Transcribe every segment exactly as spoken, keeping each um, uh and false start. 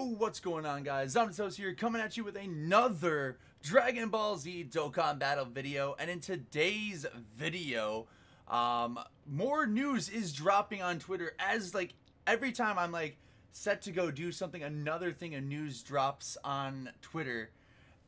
Yo, what's going on, guys? Zombatos here, coming at you with another Dragon Ball Z Dokkan Battle video. And in today's video, um, more news is dropping on Twitter. As like every time I'm like set to go do something, another thing of news drops on Twitter.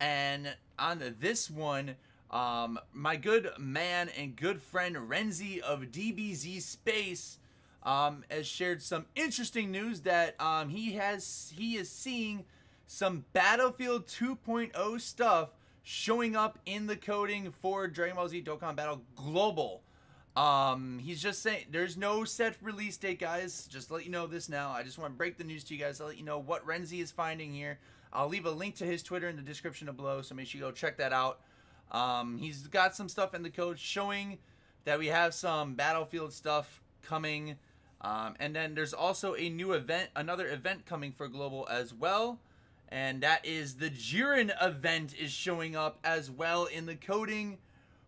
And on the, this one, um, my good man and good friend Renzy of D B Z Space Um, has shared some interesting news that um, he has he is seeing some Battlefield two point oh stuff showing up in the coding for Dragon Ball Z Dokkan Battle Global. Um, he's just saying there's no set release date, guys. Just to let you know this now. I just want to break the news to you guys to let you know what Renzy is finding here. I'll leave a link to his Twitter in the description below, so make sure you go check that out. Um, he's got some stuff in the code showing that we have some Battlefield stuff coming. Um, and then there's also a new event, another event coming for Global as well. And that is the Jiren event is showing up as well in the coding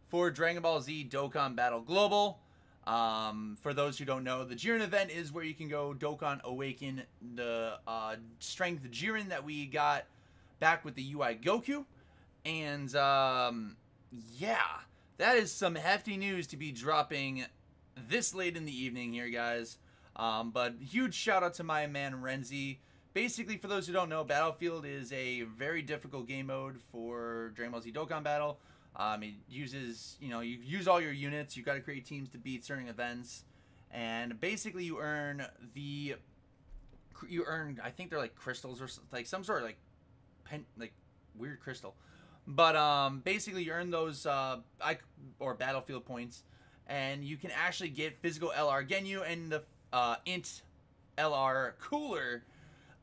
for Dragon Ball Z Dokkan Battle Global. Um, for those who don't know, the Jiren event is where you can go Dokkan Awaken the uh, Strength Jiren that we got back with the U I Goku. And um, yeah, that is some hefty news to be dropping this late in the evening here, guys. Um, but huge shout out to my man Renzy. Basically, for those who don't know, Battlefield is a very difficult game mode for Dragon Ball Z Dokkan Battle. Um, it uses, you know, you use all your units. You've got to create teams to beat certain events, and basically you earn the, you earn I think they're like crystals or like some sort of like pen like weird crystal, but um, basically you earn those uh, I or Battlefield points. And you can actually get physical L R Genyuu and the uh, int L R Cooler,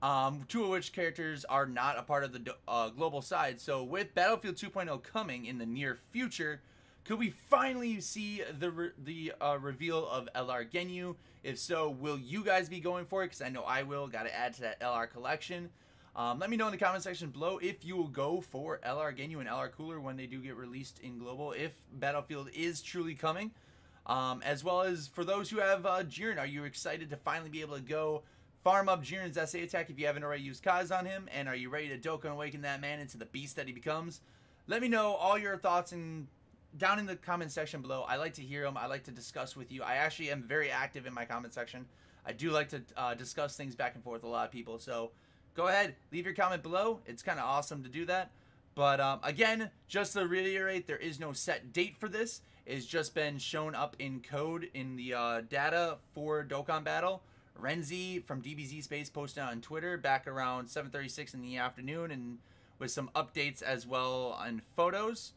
um, two of which characters are not a part of the uh, global side. So with Battlefield two point oh coming in the near future, could we finally see the re the uh, reveal of L R Genyuu? If so, will you guys be going for it? Because I know I will. Got to add to that L R collection. Um, let me know in the comment section below if you will go for L R Genyuu and L R Cooler when they do get released in global, if Battlefield is truly coming. Um, as well as for those who have uh, Jiren, are you excited to finally be able to go farm up Jiren's S A attack if you haven't already used Kaizen on him? And are you ready to Dokkan Awaken that man into the beast that he becomes? Let me know all your thoughts in, down in the comment section below. I like to hear them. I like to discuss with you. I actually am very active in my comment section. I do like to uh, discuss things back and forth with a lot of people. So go ahead, leave your comment below. It's kind of awesome to do that. But um, again, just to reiterate, there is no set date for this. It's just been shown up in code in the uh, data for Dokkan Battle. Renzy from D B Z Space posted on Twitter back around seven thirty-six in the afternoon, and with some updates as well on photos.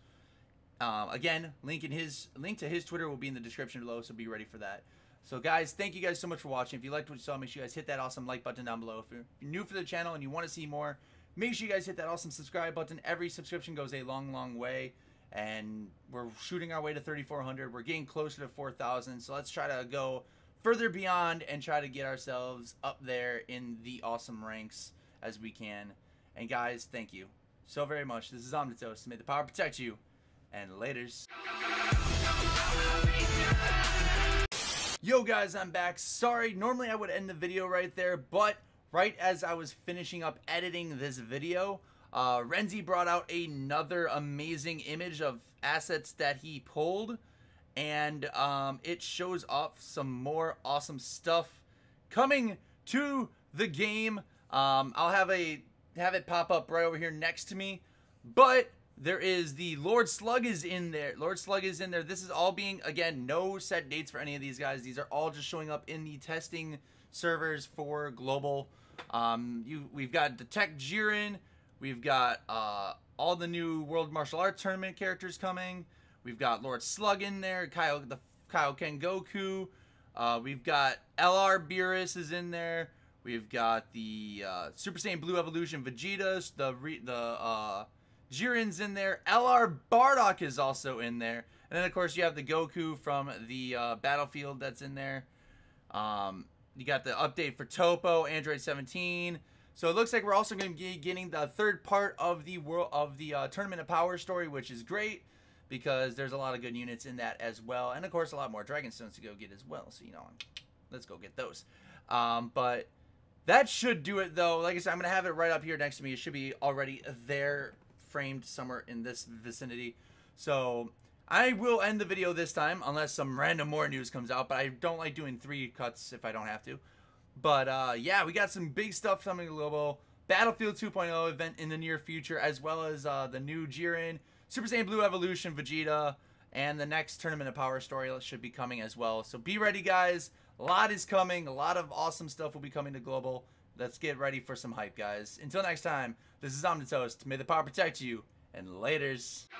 Um, again, link in his link to his Twitter will be in the description below, so be ready for that. So guys, thank you guys so much for watching. If you liked what you saw, make sure you guys hit that awesome like button down below. If you're new for the channel and you want to see more, make sure you guys hit that awesome subscribe button. Every subscription goes a long, long way. And we're shooting our way to thirty-four hundred. We're getting closer to four thousand. So let's try to go further beyond and try to get ourselves up there in the awesome ranks as we can. And guys, thank you so very much. This is Omnitoast. May the power protect you. And laters. Yo guys, I'm back. Sorry, normally I would end the video right there, but right as I was finishing up editing this video, uh, Renzy brought out another amazing image of assets that he pulled, and um, it shows off some more awesome stuff coming to the game. Um, I'll have a have it pop up right over here next to me, but there is the Lord Slug is in there. Lord Slug is in there. This is all being, again, no set dates for any of these guys. These are all just showing up in the testing servers for global. Um, you, we've got Detect Jiren. We've got uh, all the new World Martial Arts Tournament characters coming. We've got Lord Slug in there. Kaio, the Kaioken Goku. Uh, we've got L R Beerus is in there. We've got the uh, Super Saiyan Blue Evolution Vegeta. The re, the uh, Jiren's in there. L R Bardock is also in there. And then, of course, you have the Goku from the uh, Battlefield that's in there. Um, you got the update for Toppo, Android seventeen. So it looks like we're also going to be getting the third part of the world of the uh, Tournament of Power story, which is great because there's a lot of good units in that as well. And, of course, a lot more Dragonstones to go get as well. So, you know, let's go get those. Um, but That should do it, though. Like I said, I'm going to have it right up here next to me. It should be already there, framed somewhere in this vicinity. So I will end the video this time, unless some random more news comes out. But I don't like doing three cuts if I don't have to. But, uh, yeah, we got some big stuff coming to Lobo. Battlefield two point oh event in the near future, as well as uh, the new Jiren, Super Saiyan Blue Evolution Vegeta, and the next Tournament of Power story should be coming as well. So be ready, guys. A lot is coming. A lot of awesome stuff will be coming to Global. Let's get ready for some hype, guys. Until next time, this is Omnitoast. May the power protect you, and laters.